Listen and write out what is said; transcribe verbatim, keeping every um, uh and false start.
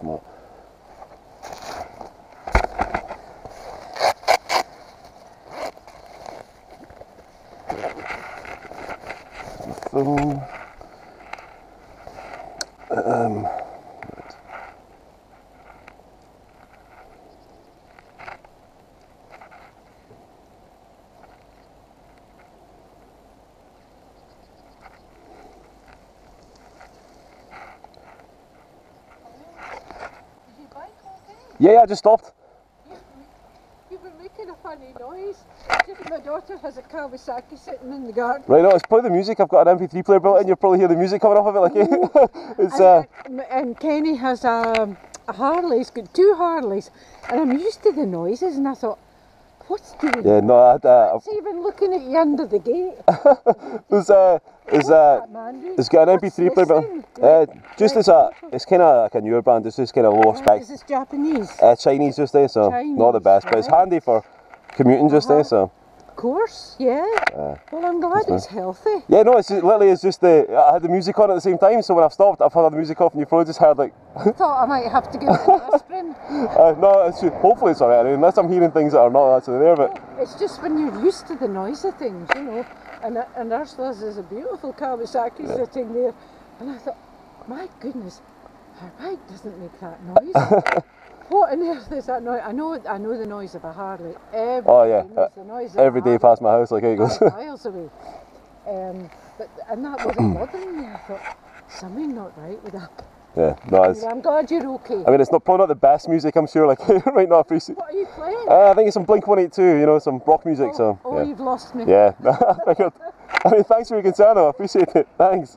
déplacement. Um, um, yeah, I just stopped. Funny noise. My daughter has a Kawasaki sitting in the garden. Right, no, it's probably the music. I've got an M P three player built in. You'll probably hear the music coming off of it. Like, mm. it's, and, uh, and Kenny has a, a Harley. He's got two Harleys, and I'm used to the noises. And I thought, what's doing? Yeah, no, I, uh, what's I've... even looking at you under the gate. There's a, there's a, it's got an M P three player built. Uh, just right. As a, it's kind of like a newer brand. It's just kind of lower spec. Is this Japanese? Uh, Chinese just there, so Chinese, not the best, right. But it's handy for commuting just uh-huh. there, so. Of course, yeah. Uh, well, I'm glad it's healthy. Yeah, no, it's just, literally it's just the. I had the music on at the same time, so when I've stopped, I've had the music off, and you've probably just heard like. I thought I might have to give it an aspirin. uh, no, it's just, hopefully it's alright. I mean, unless I'm hearing things that are not actually there, but. It's just when you're used to the noise of things, you know. And and Ursula's is a beautiful Kawasaki yeah. sitting there, and I thought, my goodness, her bike doesn't make that noise. What on earth is that noise? I know, I know the noise of a Harley. Every oh yeah, day uh, the noise of every a day past my house, like it goes. Miles away, um, but and that wasn't bothering me. I thought something's not right with that. Yeah, no, it's, I'm glad you're okay. I mean, it's not probably not the best music, I'm sure. Like right now, I appreciate. What are you playing? Uh, I think it's some Blink one eighty-two. You know, some rock music. Oh, so. Oh, yeah. You've lost me. Yeah. I mean, thanks for your concern. I appreciate it. Thanks.